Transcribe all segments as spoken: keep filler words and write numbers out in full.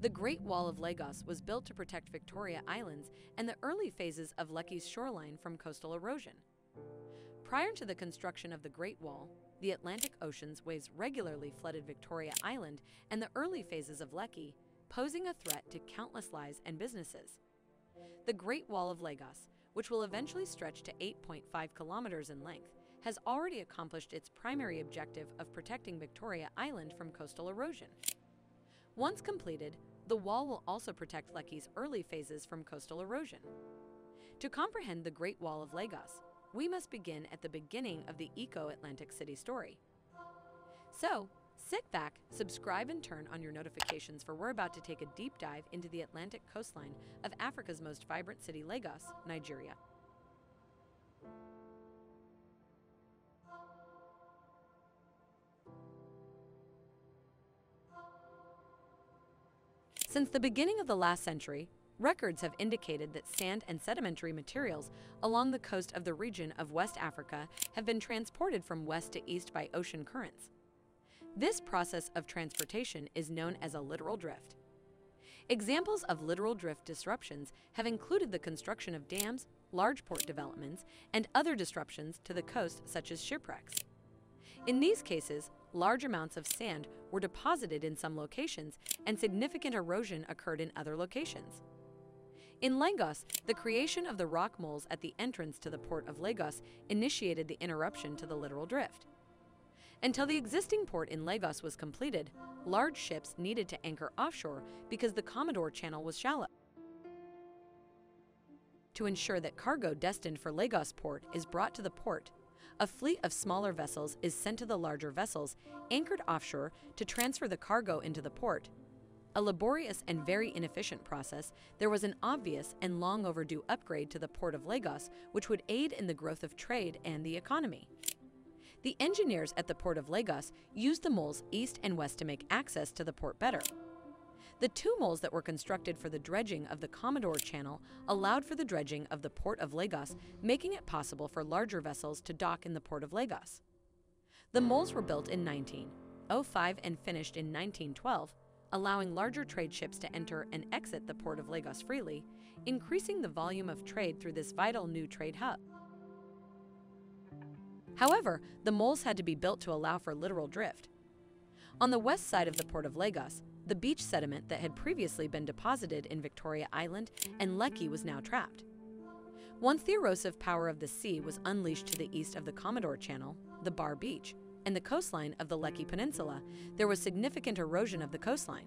The Great Wall of Lagos was built to protect Victoria Islands and the early phases of Lekki's shoreline from coastal erosion. Prior to the construction of the Great Wall, the Atlantic Ocean's waves regularly flooded Victoria Island and the early phases of Lekki, posing a threat to countless lives and businesses. The Great Wall of Lagos, which will eventually stretch to eight point five kilometers in length, has already accomplished its primary objective of protecting Victoria Island from coastal erosion. Once completed, the wall will also protect Lekki's early phases from coastal erosion. To comprehend the Great Wall of Lagos, we must begin at the beginning of the Eko Atlantic City story. So, sit back, subscribe and turn on your notifications, for we're about to take a deep dive into the Atlantic coastline of Africa's most vibrant city, Lagos, Nigeria. Since the beginning of the last century, records have indicated that sand and sedimentary materials along the coast of the region of West Africa have been transported from west to east by ocean currents. This process of transportation is known as a littoral drift. Examples of littoral drift disruptions have included the construction of dams, large port developments, and other disruptions to the coast such as shipwrecks. In these cases, large amounts of sand were deposited in some locations, and significant erosion occurred in other locations. In Lagos, the creation of the rock moles at the entrance to the port of Lagos initiated the interruption to the littoral drift. Until the existing port in Lagos was completed, large ships needed to anchor offshore because the Commodore Channel was shallow. To ensure that cargo destined for Lagos port is brought to the port, a fleet of smaller vessels is sent to the larger vessels anchored offshore to transfer the cargo into the port. A laborious and very inefficient process, there was an obvious and long overdue upgrade to the port of Lagos, which would aid in the growth of trade and the economy. The engineers at the port of Lagos used the moles east and west to make access to the port better. The two moles that were constructed for the dredging of the Commodore Channel allowed for the dredging of the port of Lagos, making it possible for larger vessels to dock in the port of Lagos. The moles were built in nineteen oh five and finished in nineteen twelve, allowing larger trade ships to enter and exit the port of Lagos freely, increasing the volume of trade through this vital new trade hub. However, the moles had to be built to allow for littoral drift. On the west side of the port of Lagos, the beach sediment that had previously been deposited in Victoria Island and Lekki was now trapped. Once the erosive power of the sea was unleashed to the east of the Commodore Channel, the Bar Beach, and the coastline of the Lekki Peninsula, there was significant erosion of the coastline.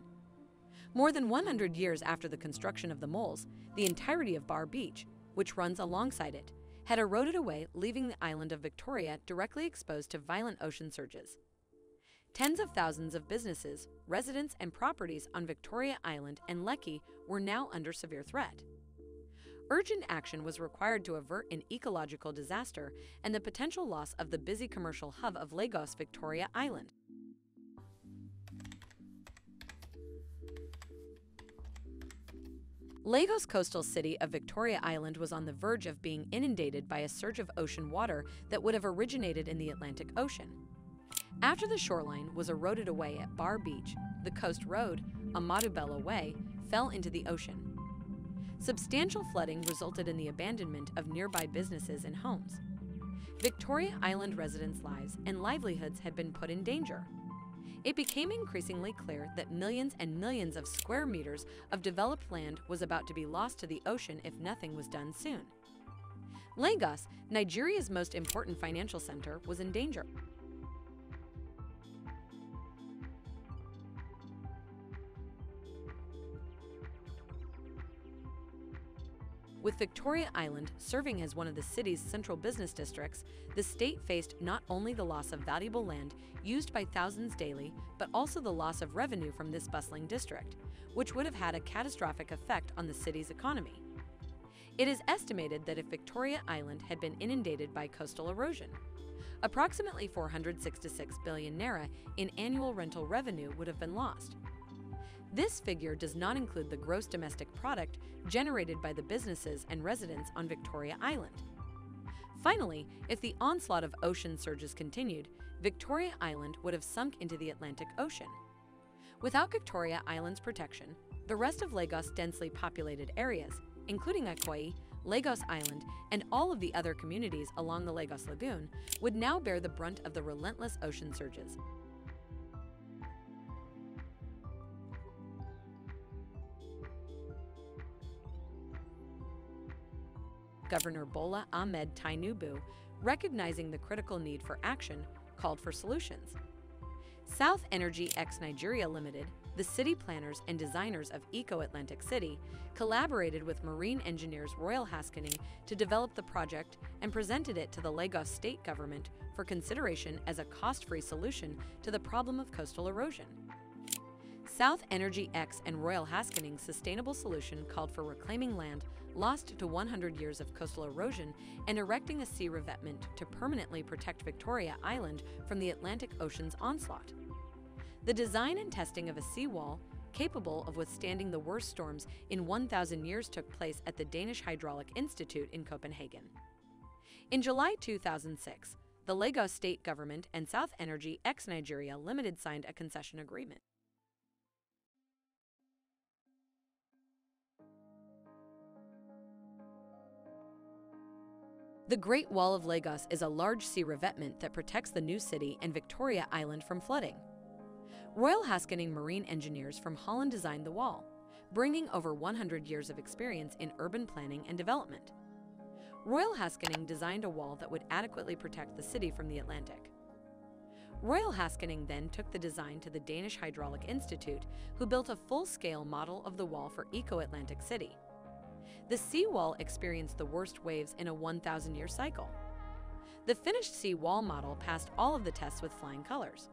More than one hundred years after the construction of the moles, the entirety of Bar Beach, which runs alongside it, had eroded away, leaving the island of Victoria directly exposed to violent ocean surges. Tens of thousands of businesses, residents, and properties on Victoria Island and Lekki were now under severe threat. Urgent action was required to avert an ecological disaster and the potential loss of the busy commercial hub of Lagos, Victoria Island. Lagos coastal city of Victoria Island was on the verge of being inundated by a surge of ocean water that would have originated in the Atlantic Ocean. After the shoreline was eroded away at Bar Beach, the coast road, Ahmadu Bello Way, fell into the ocean. Substantial flooding resulted in the abandonment of nearby businesses and homes. Victoria Island residents' lives and livelihoods had been put in danger. It became increasingly clear that millions and millions of square meters of developed land was about to be lost to the ocean if nothing was done soon. Lagos, Nigeria's most important financial center, was in danger. With Victoria Island serving as one of the city's central business districts, the state faced not only the loss of valuable land used by thousands daily, but also the loss of revenue from this bustling district, which would have had a catastrophic effect on the city's economy. It is estimated that if Victoria Island had been inundated by coastal erosion, approximately four hundred sixty-six billion naira in annual rental revenue would have been lost. This figure does not include the gross domestic product generated by the businesses and residents on Victoria Island. Finally, if the onslaught of ocean surges continued, Victoria Island would have sunk into the Atlantic Ocean. Without Victoria Island's protection, the rest of Lagos' densely populated areas, including Eko, Lagos Island, and all of the other communities along the Lagos Lagoon, would now bear the brunt of the relentless ocean surges. Governor Bola Ahmed Tinubu, recognizing the critical need for action, called for solutions. South Energy x Nigeria Limited, the city planners and designers of Eko Atlantic City, collaborated with marine engineers Royal Haskoning to develop the project and presented it to the Lagos state government for consideration as a cost-free solution to the problem of coastal erosion. South Energy X and Royal Haskoning's sustainable solution called for reclaiming land lost to one hundred years of coastal erosion and erecting a sea revetment to permanently protect Victoria Island from the Atlantic Ocean's onslaught. The design and testing of a seawall capable of withstanding the worst storms in one thousand years took place at the Danish Hydraulic Institute in Copenhagen. In July two thousand six, the Lagos state government and South Energy x Nigeria Limited signed a concession agreement. The Great Wall of Lagos is a large sea revetment that protects the new city and Victoria Island from flooding. Royal Haskoning marine engineers from Holland designed the wall, bringing over one hundred years of experience in urban planning and development. Royal Haskoning designed a wall that would adequately protect the city from the Atlantic. Royal Haskoning then took the design to the Danish Hydraulic Institute, who built a full-scale model of the wall for Eko Atlantic City. The seawall experienced the worst waves in a one thousand year cycle. The finished seawall model passed all of the tests with flying colors.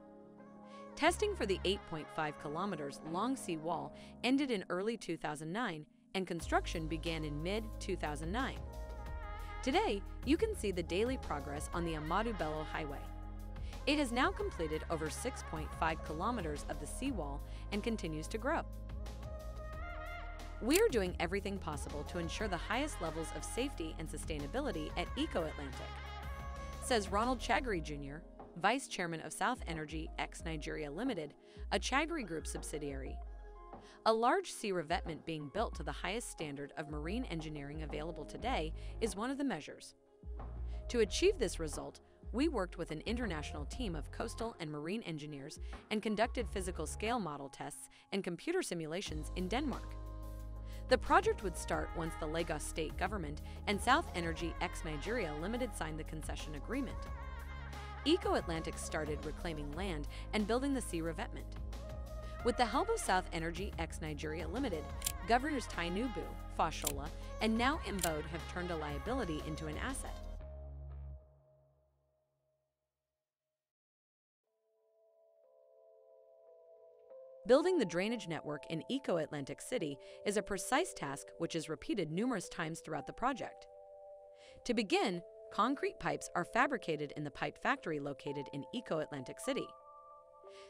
Testing for the eight point five kilometers long seawall ended in early two thousand nine, and construction began in mid two thousand nine. Today, you can see the daily progress on the Ahmadu Bello Highway. It has now completed over six point five kilometers of the seawall and continues to grow. We are doing everything possible to ensure the highest levels of safety and sustainability at Eko Atlantic, says Ronald Chagri Junior, Vice Chairman of South Energy x Nigeria Limited, a Chagri Group subsidiary. A large sea revetment being built to the highest standard of marine engineering available today is one of the measures. To achieve this result, we worked with an international team of coastal and marine engineers and conducted physical scale model tests and computer simulations in Denmark. The project would start once the Lagos state government and South Energy x Nigeria Limited signed the concession agreement. Eko Atlantic started reclaiming land and building the sea revetment. With the help of South Energy x Nigeria Limited, Governors Tinubu, Fashola, and now Mbode have turned a liability into an asset. Building the drainage network in Eko Atlantic City is a precise task which is repeated numerous times throughout the project. To begin, concrete pipes are fabricated in the pipe factory located in Eko Atlantic City.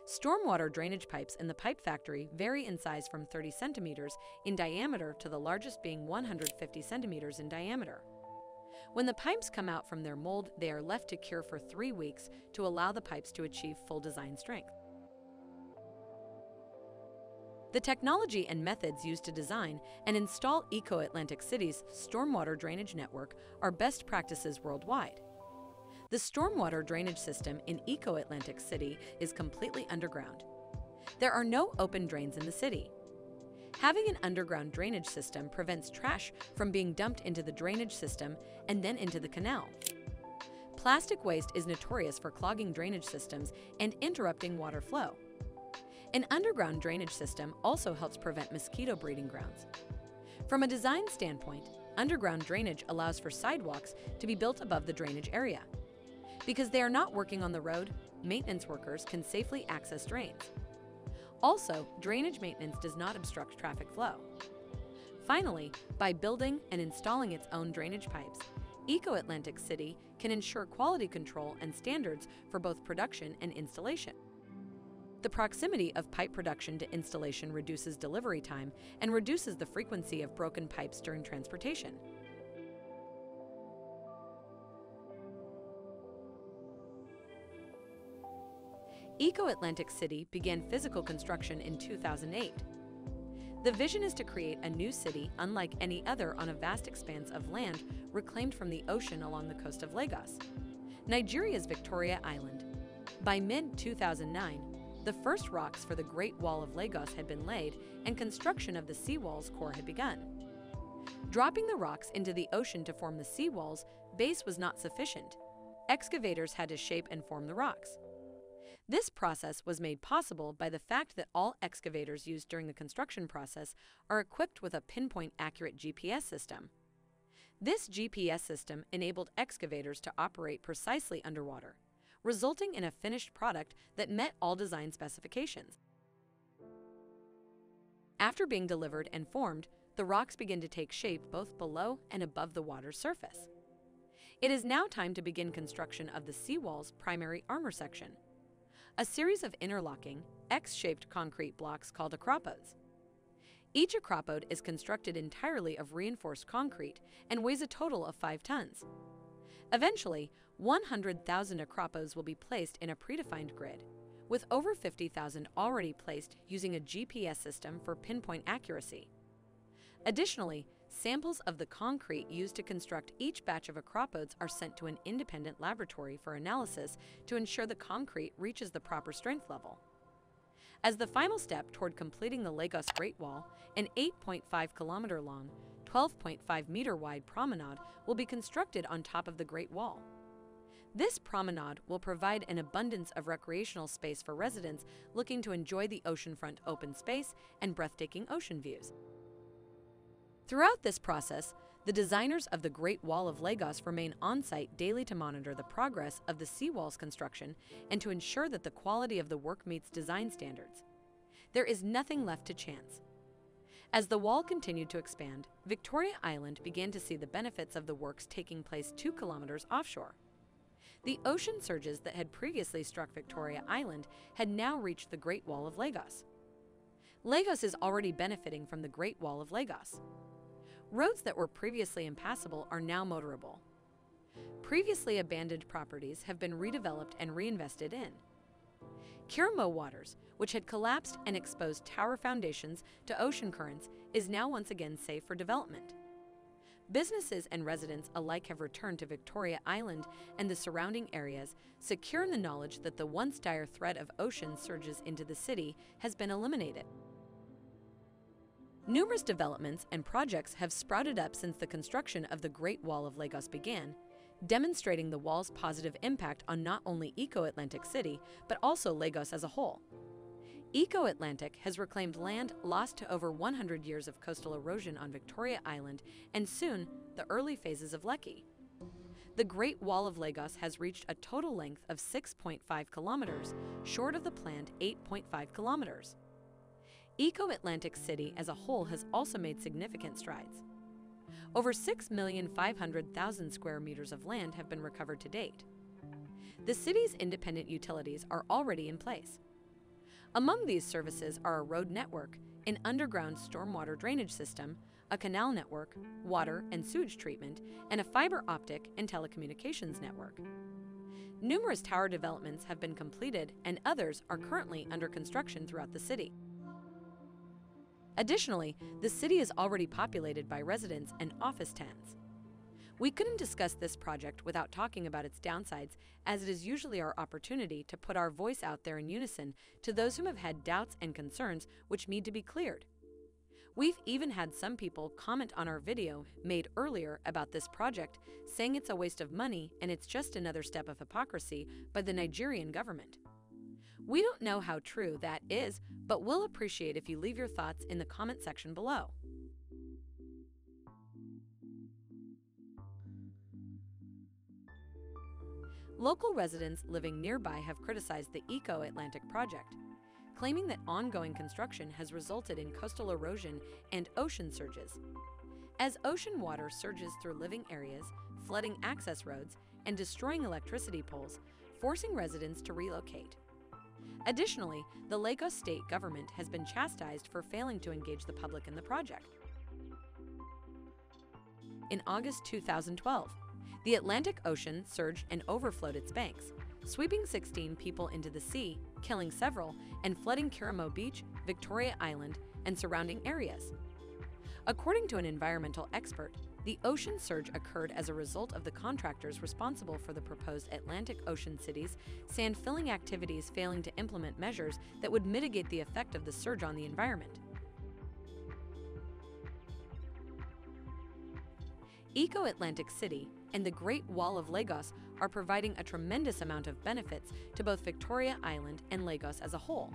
Stormwater drainage pipes in the pipe factory vary in size from thirty centimeters in diameter to the largest being one hundred fifty centimeters in diameter. When the pipes come out from their mold, they are left to cure for three weeks to allow the pipes to achieve full design strength. The technology and methods used to design and install Eko Atlantic City's stormwater drainage network are best practices worldwide. The stormwater drainage system in Eko Atlantic City is completely underground. There are no open drains in the city. Having an underground drainage system prevents trash from being dumped into the drainage system and then into the canal. Plastic waste is notorious for clogging drainage systems and interrupting water flow. An underground drainage system also helps prevent mosquito breeding grounds. From a design standpoint, underground drainage allows for sidewalks to be built above the drainage area. Because they are not working on the road, maintenance workers can safely access drains. Also, drainage maintenance does not obstruct traffic flow. Finally, by building and installing its own drainage pipes, Eko Atlantic City can ensure quality control and standards for both production and installation. The proximity of pipe production to installation reduces delivery time and reduces the frequency of broken pipes during transportation. Eko Atlantic City began physical construction in two thousand eight. The vision is to create a new city unlike any other on a vast expanse of land reclaimed from the ocean along the coast of Lagos, Nigeria's Victoria Island. By mid two thousand nine, the first rocks for the Great Wall of Lagos had been laid and construction of the seawall's core had begun. Dropping the rocks into the ocean to form the seawall's base was not sufficient. Excavators had to shape and form the rocks. This process was made possible by the fact that all excavators used during the construction process are equipped with a pinpoint-accurate G P S system. This G P S system enabled excavators to operate precisely underwater, resulting in a finished product that met all design specifications. After being delivered and formed, the rocks begin to take shape both below and above the water's surface. It is now time to begin construction of the seawall's primary armor section, a series of interlocking, X-shaped concrete blocks called acropodes. Each acropode is constructed entirely of reinforced concrete and weighs a total of five tons. Eventually, one hundred thousand acropodes will be placed in a predefined grid, with over fifty thousand already placed using a G P S system for pinpoint accuracy. Additionally, samples of the concrete used to construct each batch of acropodes are sent to an independent laboratory for analysis to ensure the concrete reaches the proper strength level. As the final step toward completing the Lagos Great Wall, an eight point five kilometer long, twelve point five meter wide promenade will be constructed on top of the Great Wall. This promenade will provide an abundance of recreational space for residents looking to enjoy the oceanfront open space and breathtaking ocean views. Throughout this process, the designers of the Great Wall of Lagos remain on-site daily to monitor the progress of the seawall's construction and to ensure that the quality of the work meets design standards. There is nothing left to chance. As the wall continued to expand, Victoria Island began to see the benefits of the works taking place two kilometers offshore. The ocean surges that had previously struck Victoria Island had now reached the Great Wall of Lagos. Lagos is already benefiting from the Great Wall of Lagos. Roads that were previously impassable are now motorable. Previously abandoned properties have been redeveloped and reinvested in. Kuramo Waters, which had collapsed and exposed tower foundations to ocean currents, is now once again safe for development. Businesses and residents alike have returned to Victoria Island and the surrounding areas, secure in the knowledge that the once dire threat of ocean surges into the city has been eliminated. Numerous developments and projects have sprouted up since the construction of the Great Wall of Lagos began, demonstrating the wall's positive impact on not only Eko Atlantic City, but also Lagos as a whole. Eko Atlantic has reclaimed land lost to over one hundred years of coastal erosion on Victoria Island and soon the early phases of Lekki. The Great Wall of Lagos has reached a total length of six point five kilometers, short of the planned eight point five kilometers. Eko Atlantic City as a whole has also made significant strides. Over six million five hundred thousand square meters of land have been recovered to date. The city's independent utilities are already in place. Among these services are a road network, an underground stormwater drainage system, a canal network, water and sewage treatment, and a fiber optic and telecommunications network. Numerous tower developments have been completed and others are currently under construction throughout the city. Additionally, the city is already populated by residents and office tenants. We couldn't discuss this project without talking about its downsides, as it is usually our opportunity to put our voice out there in unison to those who have had doubts and concerns which need to be cleared. We've even had some people comment on our video made earlier about this project, saying it's a waste of money and it's just another step of hypocrisy by the Nigerian government. We don't know how true that is, but we'll appreciate if you leave your thoughts in the comment section below. Local residents living nearby have criticized the Eko Atlantic project, claiming that ongoing construction has resulted in coastal erosion and ocean surges. As ocean water surges through living areas, flooding access roads, and destroying electricity poles, forcing residents to relocate. Additionally, the Lagos state government has been chastised for failing to engage the public in the project. In August two thousand twelve, the Atlantic Ocean surged and overflowed its banks, sweeping sixteen people into the sea, killing several, and flooding Kuramo Beach, Victoria Island, and surrounding areas. According to an environmental expert, the ocean surge occurred as a result of the contractors responsible for the proposed Atlantic Ocean city's sand-filling activities failing to implement measures that would mitigate the effect of the surge on the environment. Eko Atlantic City and the Great Wall of Lagos are providing a tremendous amount of benefits to both Victoria Island and Lagos as a whole.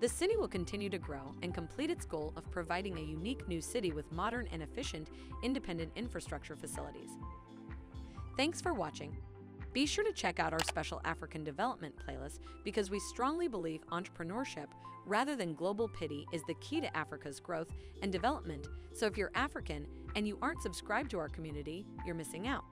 The city will continue to grow and complete its goal of providing a unique new city with modern and efficient independent infrastructure facilities. Thanks for watching. Be sure to check out our special African development playlist because we strongly believe entrepreneurship rather than global pity is the key to Africa's growth and development. So if you're African and you aren't subscribed to our community, you're missing out.